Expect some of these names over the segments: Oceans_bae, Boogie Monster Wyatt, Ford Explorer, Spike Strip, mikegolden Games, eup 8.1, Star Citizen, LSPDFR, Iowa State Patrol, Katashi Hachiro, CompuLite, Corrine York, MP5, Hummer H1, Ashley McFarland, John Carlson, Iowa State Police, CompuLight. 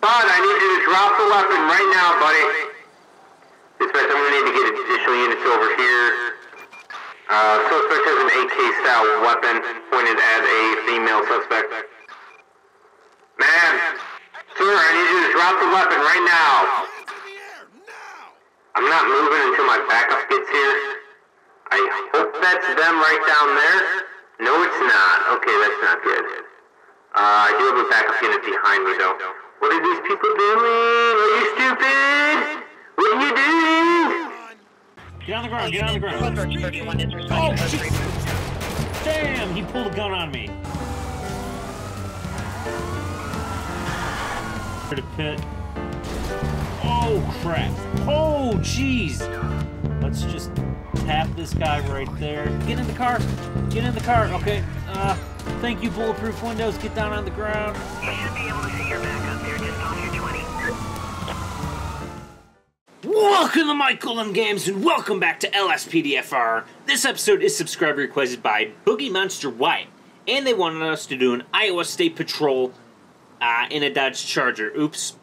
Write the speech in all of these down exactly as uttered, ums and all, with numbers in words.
Bud, I need you to drop the weapon right now, buddy. Dispatch, I'm going to need to get additional units over here. Uh, suspect has an A K-style weapon pointed at a female suspect. Ma'am, sir, I need you to drop the weapon right now. I'm not moving until my backup gets here. I hope that's them right down there. No, it's not. Okay, that's not good. Uh, I do have a backup unit behind me, though. What are these people doing? Are you stupid? What are you doing? Get on the ground, get on the ground. Oh, shit. Damn, he pulled a gun on me. To pit. Oh, crap. Oh, jeez. Let's just tap this guy right there. Get in the car. Get in the car. Okay. Uh, thank you, Bulletproof Windows. Get down on the ground. You should be able to see your back up there. Just off your twenty. Welcome to mikegolden Games, and welcome back to L S P D F R. This episode is subscriber requested by Boogie Monster Wyatt, and they wanted us to do an Iowa State Patrol uh, in a Dodge Charger. Oops.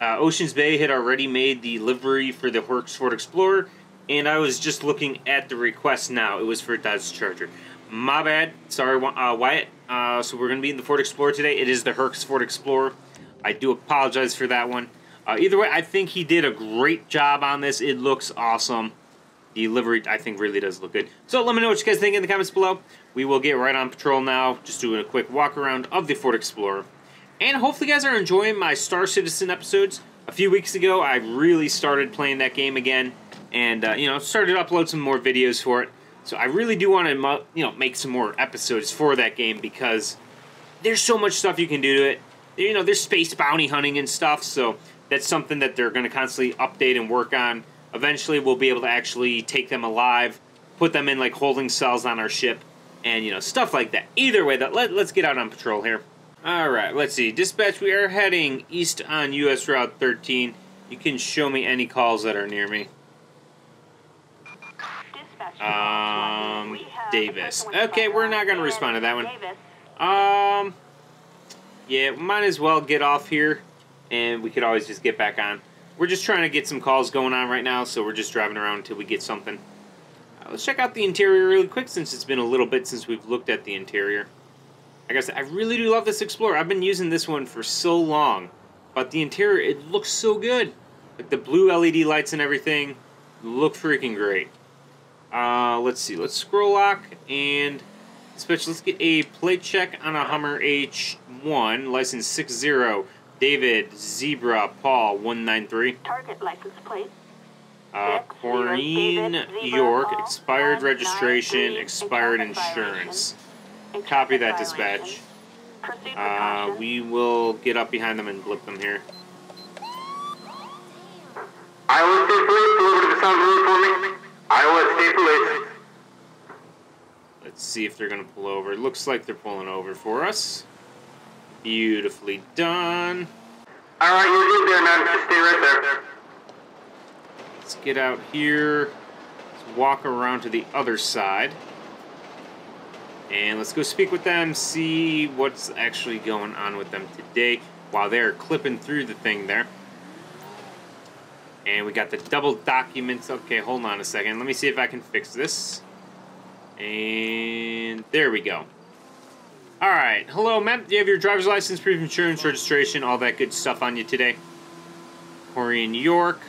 Uh, Oceans Bay had already made the livery for the H U R K Ford Explorer, and I was just looking at the request now. It was for a Dodge Charger. My bad. Sorry, uh, Wyatt. Uh, so we're going to be in the Ford Explorer today. It is the H U R K Ford Explorer. I do apologize for that one. Uh, either way, I think he did a great job on this. It looks awesome. The livery, I think, really does look good. So let me know what you guys think in the comments below. We will get right on patrol now. Just doing a quick walk around of the Ford Explorer. And hopefully you guys are enjoying my Star Citizen episodes. A few weeks ago, I really started playing that game again. And, uh, you know, started to upload some more videos for it. So I really do want to, you know, make some more episodes for that game, because there's so much stuff you can do to it. You know, there's space bounty hunting and stuff, so that's something that they're going to constantly update and work on. Eventually, we'll be able to actually take them alive, put them in, like, holding cells on our ship, and, you know, stuff like that. Either way, that let, let's get out on patrol here. All right, let's see. Dispatch, we are heading east on U S Route thirteen. You can show me any calls that are near me. Um, Davis. Okay, we're not going to respond to that one. Um, yeah, we might as well get off here, and we could always just get back on. We're just trying to get some calls going on right now, so we're just driving around until we get something. Uh, let's check out the interior really quick, since it's been a little bit since we've looked at the interior. Like I said, I really do love this Explorer. I've been using this one for so long, but the interior, it looks so good. Like the blue L E D lights and everything look freaking great. Uh, let's see, let's scroll lock, and especially let's get a plate check on a Hummer H one, license six zero, David Zebra Paul one nine three. Target license plate. Uh, Corrine York, expired registration, expired insurance. Copy that, dispatch. Uh, we will get up behind them and blip them here. Iowa State Police, a little bit of a sound alert for me. Iowa State Police. Let's see if they're going to pull over. It looks like they're pulling over for us. Beautifully done. All right, you're good there, man. Just stay right there. Let's get out here. Let's walk around to the other side. And let's go speak with them, see what's actually going on with them today while they're clipping through the thing there. And we got the double documents. Okay, hold on a second. Let me see if I can fix this. And there we go. All right. Hello, ma'am. Do you have your driver's license, proof of insurance, registration, all that good stuff on you today? Corrine York.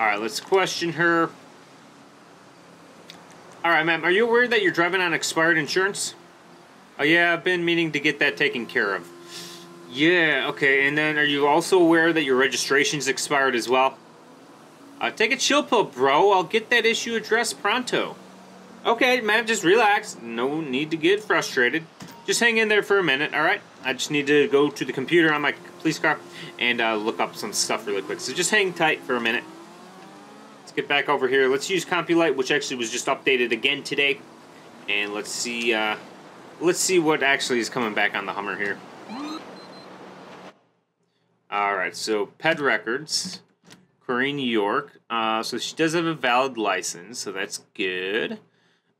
All right, let's question her. All right, ma'am. Are you aware that you're driving on expired insurance? Oh, yeah. I've been meaning to get that taken care of. Yeah, okay. And then are you also aware that your registration's expired as well? Uh, take a chill pill, bro. I'll get that issue addressed pronto. Okay, man, just relax. No need to get frustrated. Just hang in there for a minute, all right? I just need to go to the computer on my police car and uh, look up some stuff really quick. So just hang tight for a minute. Let's get back over here. Let's use CompuLight, which actually was just updated again today. And let's see, uh, let's see what actually is coming back on the Hummer here. All right, so P E D records. Corrine York, uh, so she does have a valid license, so that's good.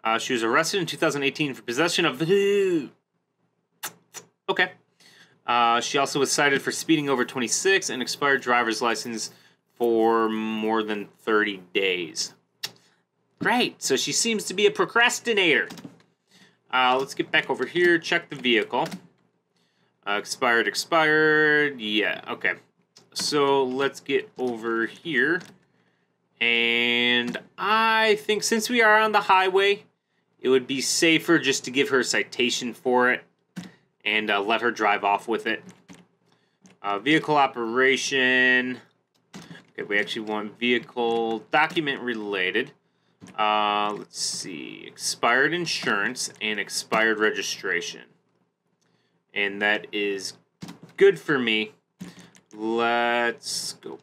Uh, she was arrested in two thousand eighteen for possession of... Okay. Uh, she also was cited for speeding over twenty-six and expired driver's license for more than thirty days. Great. So she seems to be a procrastinator. Uh, let's get back over here. Check the vehicle. Uh, expired, expired. Yeah, okay. So let's get over here. And I think since we are on the highway, it would be safer just to give her a citation for it and uh, let her drive off with it. Uh, vehicle operation. Okay, we actually want vehicle document related. Uh, let's see, expired insurance and expired registration. And that is good for me. Let's go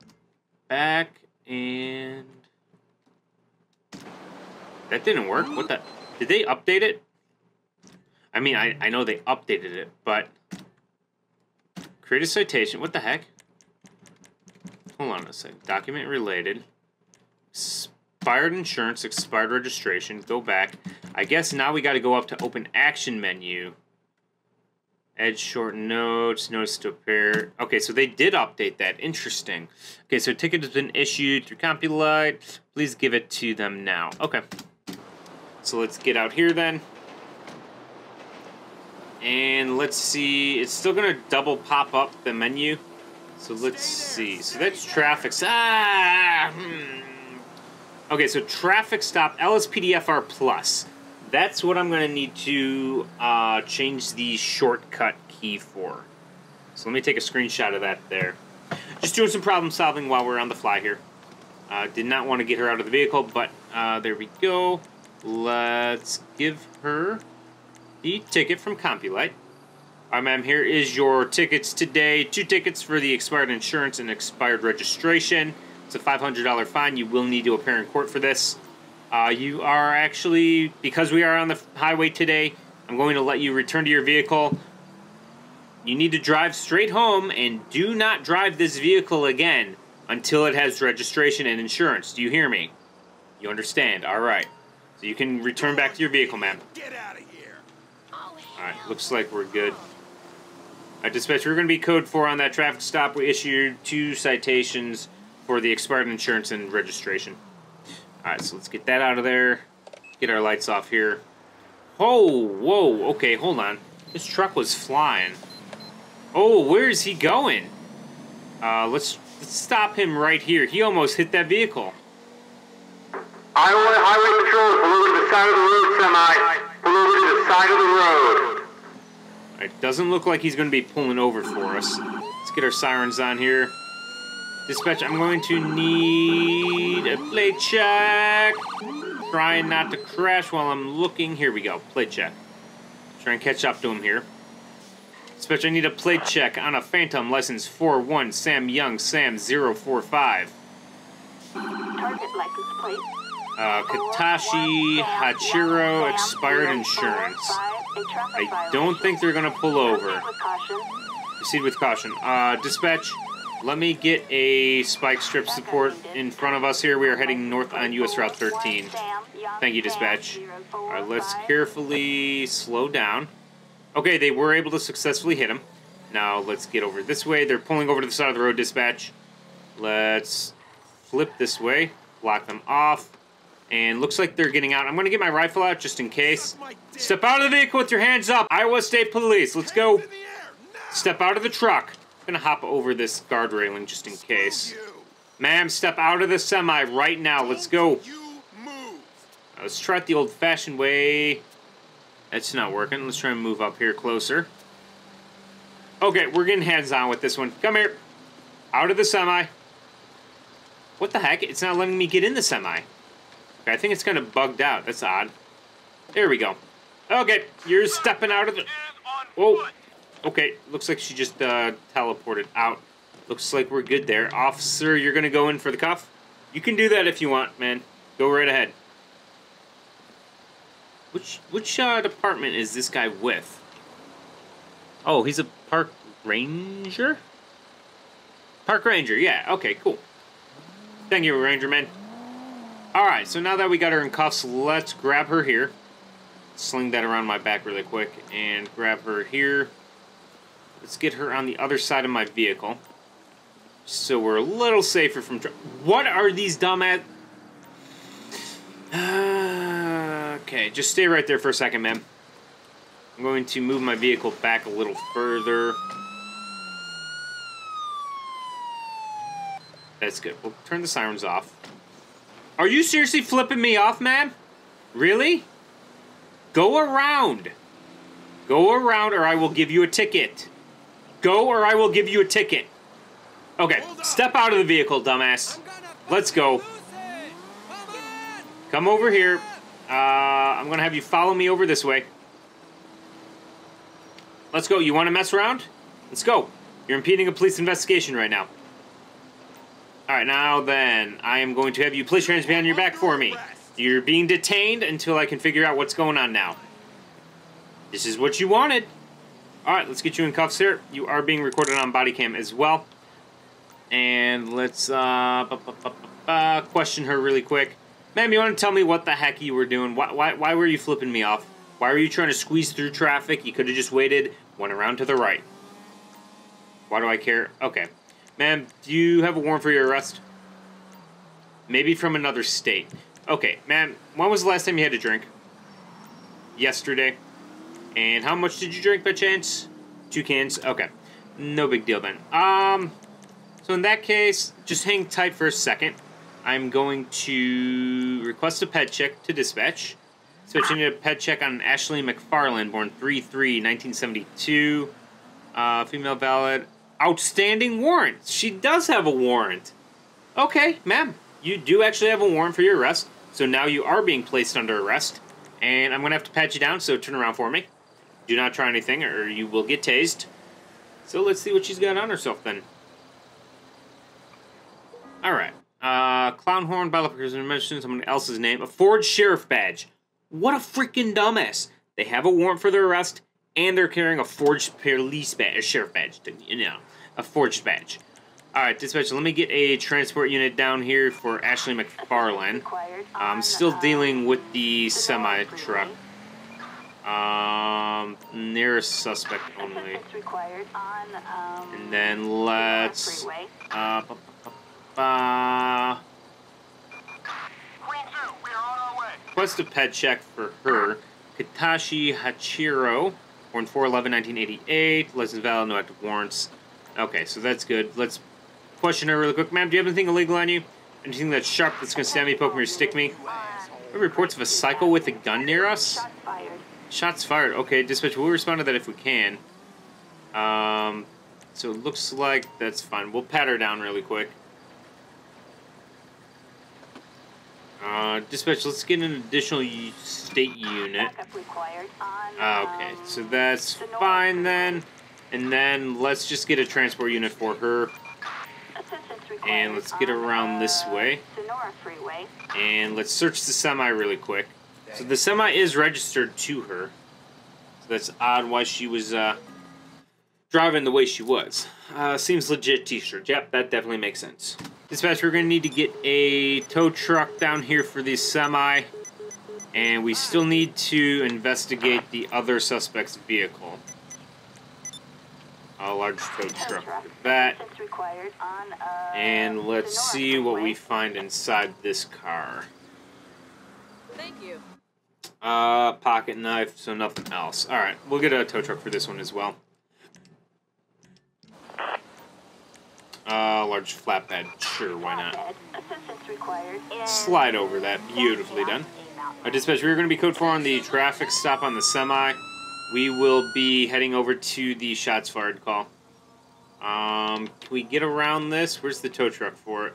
back and... That didn't work. What the... Did they update it? I mean, I, I know they updated it, but... Create a citation. What the heck? Hold on a second. Document related. Expired insurance, expired registration. Go back. I guess now we got to go up to open action menu. Add short notes, notice to appear. Okay, so they did update that. Interesting. Okay, so ticket has been issued through CompuLite. Please give it to them now. Okay. So let's get out here then. And let's see. It's still going to double pop up the menu. So let's see. So that's traffic. Ah! Hmm. Okay, so traffic stop L S P D F R plus. That's what I'm going to need to uh, change the shortcut key for. So let me take a screenshot of that there. Just doing some problem solving while we're on the fly here. Uh, did not want to get her out of the vehicle, but uh, there we go. Let's give her the ticket from CompuLite. All right, ma'am, here is your tickets today. Two tickets for the expired insurance and expired registration. It's a five hundred dollar fine. You will need to appear in court for this. Uh, you are actually, because we are on the highway today, I'm going to let you return to your vehicle. You need to drive straight home and do not drive this vehicle again until it has registration and insurance. Do you hear me? You understand? All right. So you can return back to your vehicle, ma'am. Get out of here. All right, looks like we're good. All right, dispatch, we're going to be code four on that traffic stop. We issued two citations for the expired insurance and registration. All right, so let's get that out of there. Get our lights off here. Oh, whoa, okay, hold on. This truck was flying. Oh, where is he going? Uh, let's, let's stop him right here. He almost hit that vehicle. Iowa Highway Patrol is below to the side of the road, semi. Below to the side of the road. All right, doesn't look like he's going to be pulling over for us. Let's get our sirens on here. Dispatch, I'm going to need a play check. Trying not to crash while I'm looking. Here we go, play check. Try and catch up to him here. Dispatch, I need a play check on a Phantom license four one Sam Young Sam zero four five. Target license plate. Uh, Katashi Hachiro, expired insurance. I don't think they're going to pull over. Proceed with caution. Uh, dispatch, let me get a spike strip support in front of us here. We are heading north on U S Route thirteen. Thank you, dispatch. All right, let's carefully slow down. Okay, they were able to successfully hit him. Now let's get over this way. They're pulling over to the side of the road, dispatch. Let's flip this way, block them off. And looks like they're getting out. I'm going to get my rifle out just in case. Step out of the vehicle with your hands up. Iowa State Police, let's go. Step out of the truck. I'm going to hop over this guard railing just in case. Ma'am, step out of the semi right now. Let's go. Let's try it the old-fashioned way. That's not working. Let's try and move up here closer. Okay, we're getting hands-on with this one. Come here. Out of the semi. What the heck? It's not letting me get in the semi. I think it's kind of bugged out. That's odd. There we go. Okay, you're stepping out of the... Whoa. Okay, looks like she just uh, teleported out. Looks like we're good there. Officer, you're going to go in for the cuff? You can do that if you want, man. Go right ahead. Which which uh, department is this guy with? Oh, he's a park ranger? Park ranger, yeah. Okay, cool. Thank you, ranger man. Alright, so now that we got her in cuffs, let's grab her here. Sling that around my back really quick and grab her here. Let's get her on the other side of my vehicle, so we're a little safer from trouble. What are these dumbass... Uh, okay, just stay right there for a second, ma'am. I'm going to move my vehicle back a little further. That's good. We'll turn the sirens off. Are you seriously flipping me off, ma'am? Really? Go around. Go around or I will give you a ticket. Go or I will give you a ticket. Okay, step out of the vehicle, dumbass. Let's go. Come over here. Uh, I'm going to have you follow me over this way. Let's go. You want to mess around? Let's go. You're impeding a police investigation right now. Alright, now then, I am going to have you place your hands behind your back for me. You're being detained until I can figure out what's going on now. This is what you wanted. Alright, let's get you in cuffs here. You are being recorded on body cam as well. And let's uh, bu- bu- bu- bu- bu- question her really quick. Ma'am, you want to tell me what the heck you were doing? Why, why, why were you flipping me off? Why were you trying to squeeze through traffic? You could have just waited, went around to the right. Why do I care? Okay. Ma'am, do you have a warrant for your arrest? Maybe from another state. Okay, ma'am, when was the last time you had a drink? Yesterday. And how much did you drink by chance? Two cans? Okay. No big deal then. Um, so in that case, just hang tight for a second. I'm going to request a pet check to dispatch. Dispatching a pet check on Ashley McFarland, born three three nineteen seventy-two. Uh, female valid. Outstanding warrant. She does have a warrant. Okay, ma'am. You do actually have a warrant for your arrest. So now you are being placed under arrest. And I'm going to have to pat you down, so turn around for me. Do not try anything or you will get tased. So let's see what she's got on herself then. Alright. Uh, clown horn, battle person who mentioned someone else's name. A forged sheriff badge. What a freaking dumbass. They have a warrant for their arrest. And they're carrying a forged police badge, a sheriff badge, you know, a forged badge. All right, dispatcher, let me get a transport unit down here for Ashley McFarland. I'm still dealing with the semi-truck. Um, nearest suspect only. And then let's... Uh, ba, ba, ba. Request a pet check for her. Katashi Hachiro. Born four eleven nineteen eighty-eight, license valid, no active warrants. Okay, so that's good. Let's question her really quick. Ma'am, do you have anything illegal on you? Anything that's sharp that's going to stab me, poke me, or stick me? We have reports of a cycle with a gun near us? Shots fired. Shots fired. Okay, dispatch, we'll respond to that if we can. Um, so it looks like that's fine. We'll pat her down really quick. Uh, dispatch, let's get an additional state unit. Uh, okay, so that's fine then. And then let's just get a transport unit for her. And let's get around this way. And let's search the semi really quick. So the semi is registered to her. So that's odd why she was uh, driving the way she was. Uh, seems legit t-shirt. Yep, that definitely makes sense. Dispatch, we're going to need to get a tow truck down here for the semi. And we still need to investigate the other suspect's vehicle. A large tow truck for that. And let's see what we find inside this car. Thank you. Uh, pocket knife, so nothing else. Alright, we'll get a tow truck for this one as well. Uh, large flatbed, sure, why not? Slide over that, beautifully done. Alright, dispatch, we're going to be code four on the traffic stop on the semi. We will be heading over to the shots fired call. Um, can we get around this? Where's the tow truck for it?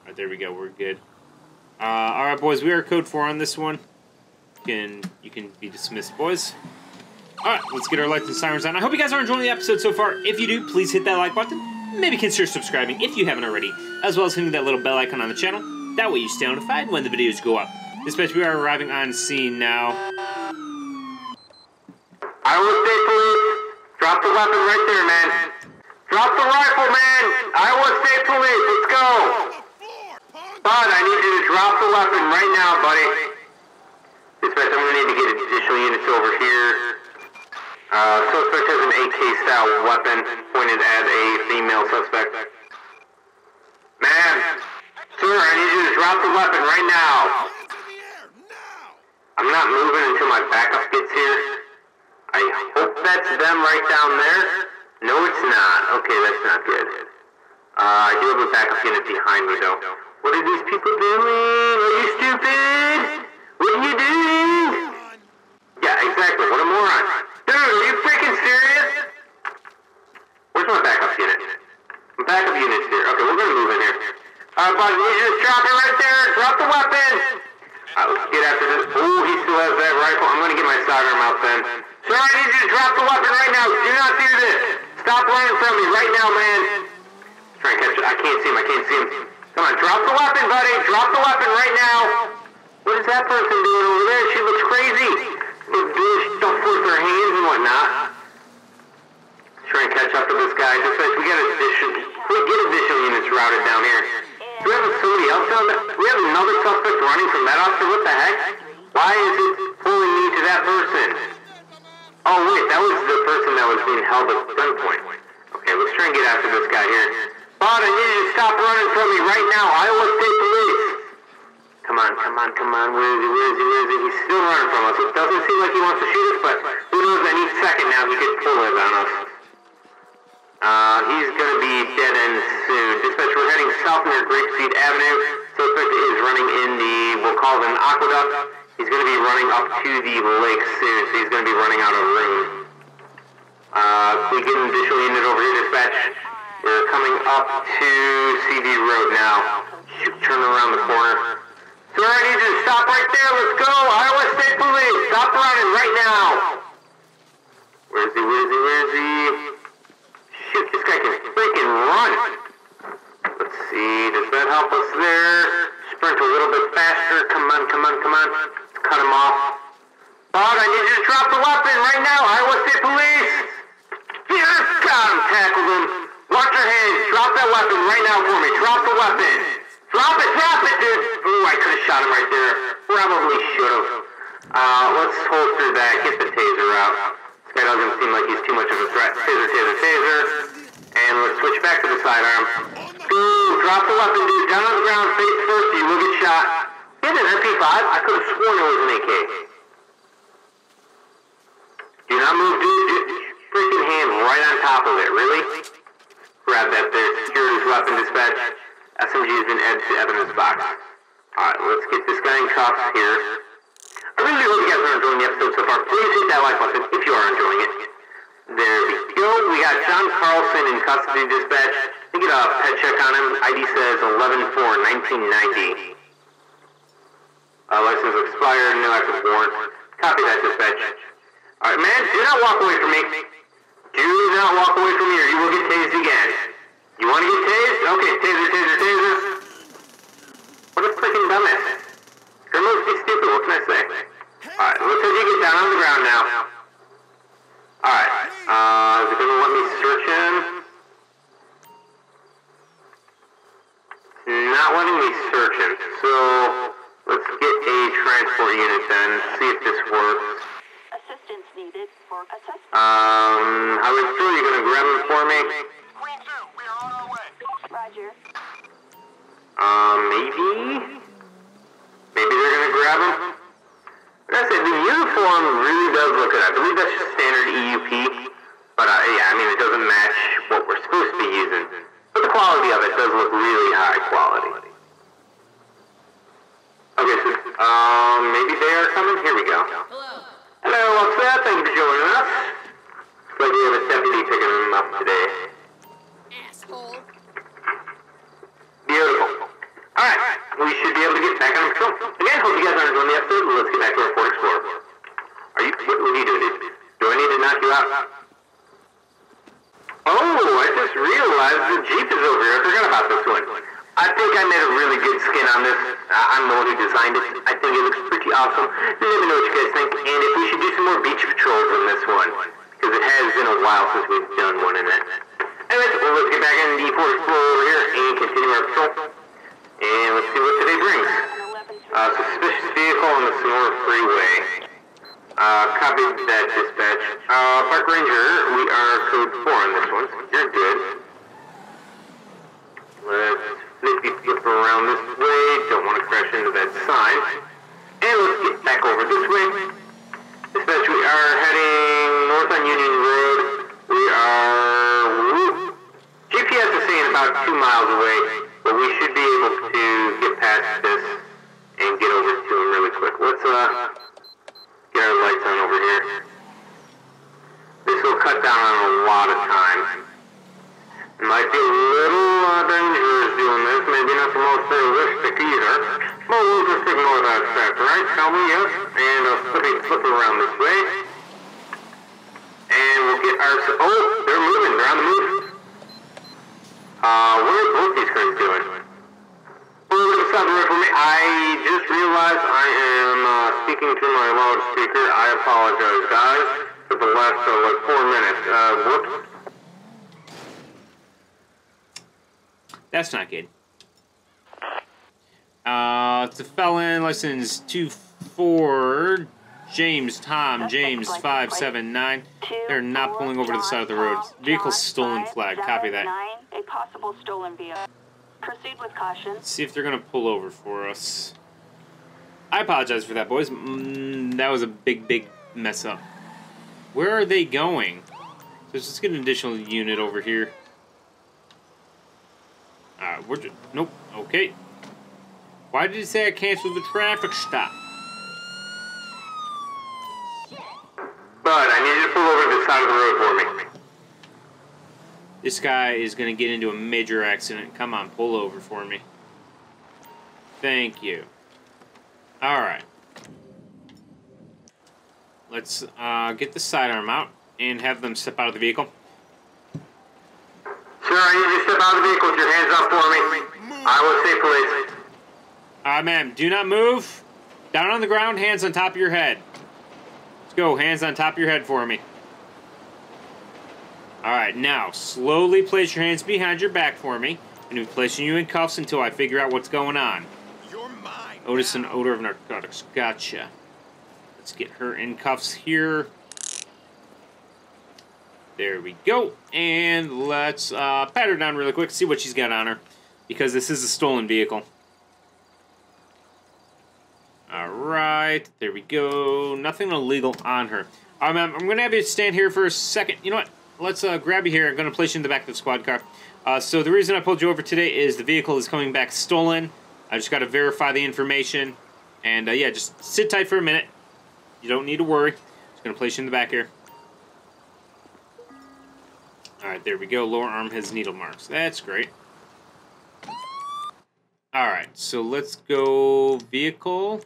Alright, there we go, we're good. Uh, alright boys, we are code four on this one. You can, you can be dismissed, boys. Alright, let's get our lights and sirens on. I hope you guys are enjoying the episode so far. If you do, please hit that like button. Maybe consider subscribing if you haven't already, as well as hitting that little bell icon on the channel. That way you stay notified when the videos go up. Dispatch, we are arriving on scene now. Iowa State Police, drop the weapon right there, man. Drop the rifle, man. Iowa State Police, let's go. Bud, I need you to drop the weapon right now, buddy. Dispatch, I'm going to need to get additional units over here. Uh, suspect has an A K-style weapon pointed at a female suspect. Man, sir, I need you to drop the weapon right now. I'm not moving until my backup gets here. I hope that's them right down there. No, it's not. Okay, that's not good. Uh, I do have a backup unit behind me, though. What are these people doing? Are you stupid? What are you doing? Yeah, exactly. What a moron. Dude, are you freaking serious? Where's my backup unit? My backup unit's here. Okay, we're gonna move in here. Uh, bud, you just drop it right there. Drop the weapon. Uh, let's get after this. Ooh, he still has that rifle. I'm gonna get my sidearm out then. Sir, I need you to drop the weapon right now. Do not do this. Stop running from me right now, man. Let's try and catch it. I can't see him. I can't see him. Come on, drop the weapon, buddy. Drop the weapon right now. What is that person doing over there? She looks crazy. Don't flip her hands and whatnot. Let's try and catch up to this guy. Just like we got additional, we get additional units routed down here. Do we have somebody else down there? We have another suspect running from that officer. What the heck? Why is it pulling me to that person? Oh wait, that was the person that was being held at gunpoint. Okay, let's try and get after this guy here. Bud, I need you to stop running from me right now. Iowa State Police. Come on, come on, come on. Where is he? Where is he? Where is he? He's still running from us. It doesn't seem like he wants to shoot us, but who knows? Any second now, he could pull it on us. Uh, he's gonna be dead end soon. Dispatch, we're heading south near Grapeseed Avenue. Suspect is running in the, we'll call it an aqueduct. He's gonna be running up to the lake soon, so he's gonna be running out of room. Uh, we get an additional unit over here, dispatch. We're coming up to C V Road now. Shoot, turn around the corner. Sir, I need you to stop right there. Let's go. Iowa State Police, stop running right now. Where is he? Where is he? Where is he? Shoot, this guy can freaking run. Let's see. Does that help us there? Sprint a little bit faster. Come on, come on, come on. Let's cut him off. Bud, I need you to drop the weapon right now. Iowa State Police. Yes, got him. Tackled him. Watch your hands. Drop that weapon right now for me. Drop the weapon. Drop it, drop it, dude! Ooh, I could've shot him right there. Probably should've. Uh, let's holster that, get the taser out. This guy doesn't seem like he's too much of a threat. Taser, taser, taser. And let's switch back to the sidearm. Ooh, drop the weapon, dude. Down on the ground, face first, you will get shot. He had an M P five? I could've sworn it was an A K. Do not move, dude. Dude, freaking hand right on top of it, really? Grab that there. Security's weapon, dispatch. S M G has been added to evidence box. Alright, let's get this guy in cuffs here. I really hope you guys are enjoying the episode so far. Please hit that like button if you are enjoying it. There we go. We got John Carlson in custody, dispatch. Let me get a pet check on him. I D says eleven four nineteen ninety. Uh, license expired, no active warrant. Copy that, dispatch. Alright, man, do not walk away from me. Do not walk away from me or you will get tased again. You want to get tased? Okay, taser, taser, taser. What a freaking dumbass. Criminals be stupid, what can I say? Alright, let's have you get down on the ground now. Alright, uh, is it going to let me search him? It's not letting me search him, so let's get a transport unit then, see if this works. Assistance needed for assessment. Um, how is it? You're going to grab him for me? Roger. Uh, maybe? Maybe they're gonna grab him? That's it, the uniform really does look good. I believe that's just standard E U P. But, uh, yeah, I mean, it doesn't match what we're supposed to be using. But the quality of it does look really high quality. Okay, so, um, maybe they are coming? Here we go. Hello. Hello, officer. Thank you for joining us. Looks like we have a deputy picking them up today. Asshole. Beautiful. Alright, we should be able to get back on patrol. Again, hope you guys are enjoying the episode, but let's get back to our Ford Explorer. Are you, what are you doing, dude? Do I need to knock you out? Oh, I just realized the Jeep is over here. I forgot about this one. I think I made a really good skin on this. I'm the one who designed it. I think it looks pretty awesome. Let me know what you guys think, and if we should do some more beach patrols on this one. Because it has been a while since we've done one in it. Anyways, well, let's get back in the Ford Explorer over here and continue our patrol. And let's see what today brings. Uh, suspicious vehicle on the Sonora Freeway. Uh, copy that dispatch. Uh, Park Ranger, we are code four on this one, so you're good. Let's maybe flip around this way, don't want to crash into that sign. And let's get back over this way. Dispatch, we are heading north on Union Road. We are... Whoop. G P S is saying about two miles away, but we should be able to get past this and get over to him really quick. Let's, uh... get our lights on over here. This will cut down on a lot of time. Might be a little uh, dangerous doing this. Maybe not the most realistic either. But we'll just ignore that fact, right? Tell me yes. And I'll flip, flip around this way. And we'll get our... Oh, they're moving. They're on the move. Uh, what are both these guys doing? Well, look inside the road for me. I just realized I am... Uh, Speaking to my loudspeaker, I apologize, guys, for the last uh, like four minutes. Uh, whoops. That's not good. Uh, it's a felon, license two four, James Tom James five seven nine. They're not pulling over to the side of the road. Vehicle stolen flag. Copy that. A possible stolen vehicle. Proceed with caution. See if they're gonna pull over for us. I apologize for that, boys. Mm, that was a big, big mess up. Where are they going? Let's just get an additional unit over here. Uh, we're just, nope. Okay. Why did you say I canceled the traffic stop? Bud, I need you to pull over to the side of the road for me. This guy is going to get into a major accident. Come on, pull over for me. Thank you. Alright. Let's uh, get the sidearm out and have them step out of the vehicle. Sir, I need you to step out of the vehicle with your hands up for me. Move. I will say police. Alright, uh, ma'am. Do not move. Down on the ground, hands on top of your head. Let's go. Hands on top of your head for me. Alright, now, slowly place your hands behind your back for me. And I'm placing you in cuffs until I figure out what's going on. Otis, an odor of narcotics. Gotcha. Let's get her in cuffs here. There we go. And let's uh, pat her down really quick, see what she's got on her. Because this is a stolen vehicle. Alright. There we go. Nothing illegal on her. Alright, ma'am. I'm going to have you stand here for a second. You know what? Let's uh, grab you here. I'm going to place you in the back of the squad car. Uh, so the reason I pulled you over today is the vehicle is coming back stolen. I just got to verify the information, and uh, yeah, just sit tight for a minute. You don't need to worry. Just going to place you in the back here. Alright, there we go. Lower arm has needle marks. That's great. Alright, so let's go vehicle.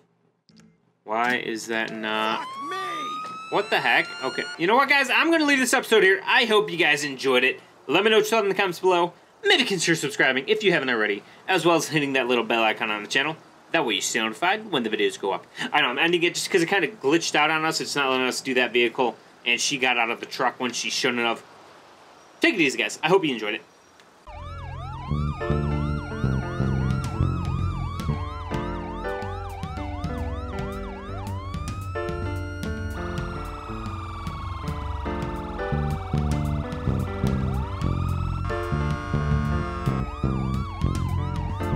Why is that not... What the heck? Okay, you know what, guys? I'm going to leave this episode here. I hope you guys enjoyed it. Let me know what you thought in the comments below. Maybe consider subscribing if you haven't already, as well as hitting that little bell icon on the channel. That way you stay notified when the videos go up. I know, I'm ending it just because it kind of glitched out on us. It's not letting us do that vehicle, and she got out of the truck when she shouldn't have. Take it easy, guys. I hope you enjoyed it.